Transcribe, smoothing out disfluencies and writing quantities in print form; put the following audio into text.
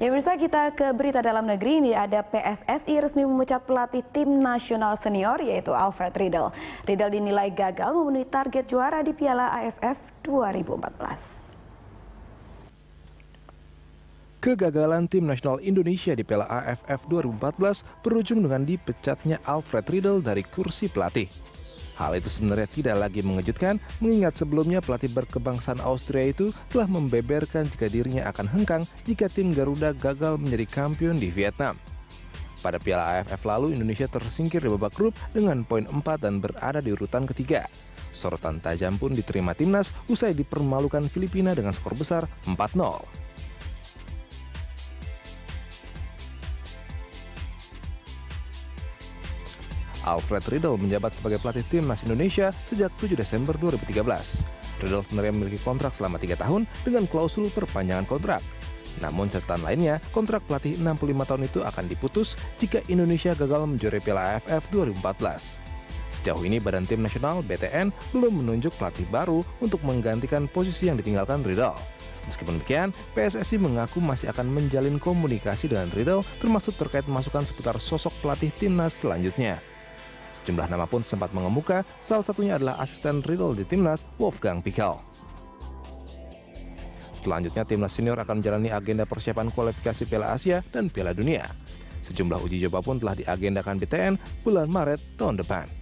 Ya pemirsa, kita ke berita dalam negeri. Ini ada PSSI resmi memecat pelatih tim nasional senior yaitu Alfred Riedl. Riedl dinilai gagal memenuhi target juara di Piala AFF 2014. Kegagalan tim nasional Indonesia di Piala AFF 2014 berujung dengan dipecatnya Alfred Riedl dari kursi pelatih. Hal itu sebenarnya tidak lagi mengejutkan, mengingat sebelumnya pelatih berkebangsaan Austria itu telah membeberkan jika dirinya akan hengkang jika tim Garuda gagal menjadi kampion di Vietnam. Pada Piala AFF lalu, Indonesia tersingkir di babak grup dengan poin 4 dan berada di urutan ketiga. Sorotan tajam pun diterima timnas usai dipermalukan Filipina dengan skor besar 4-0. Alfred Riedl menjabat sebagai pelatih timnas Indonesia sejak 7 Desember 2013. Riedl sebenarnya memiliki kontrak selama 3 tahun dengan klausul perpanjangan kontrak. Namun catatan lainnya, kontrak pelatih 65 tahun itu akan diputus jika Indonesia gagal menjuarai Piala AFF 2014. Sejauh ini Badan Tim Nasional (BTN) belum menunjuk pelatih baru untuk menggantikan posisi yang ditinggalkan Riedl. Meskipun demikian, PSSI mengaku masih akan menjalin komunikasi dengan Riedl, termasuk terkait masukan seputar sosok pelatih timnas selanjutnya. Sejumlah nama pun sempat mengemuka, salah satunya adalah asisten Riedl di timnas, Wolfgang Pichel. Selanjutnya, timnas senior akan menjalani agenda persiapan kualifikasi Piala Asia dan Piala Dunia. Sejumlah uji coba pun telah diagendakan BTN bulan Maret tahun depan.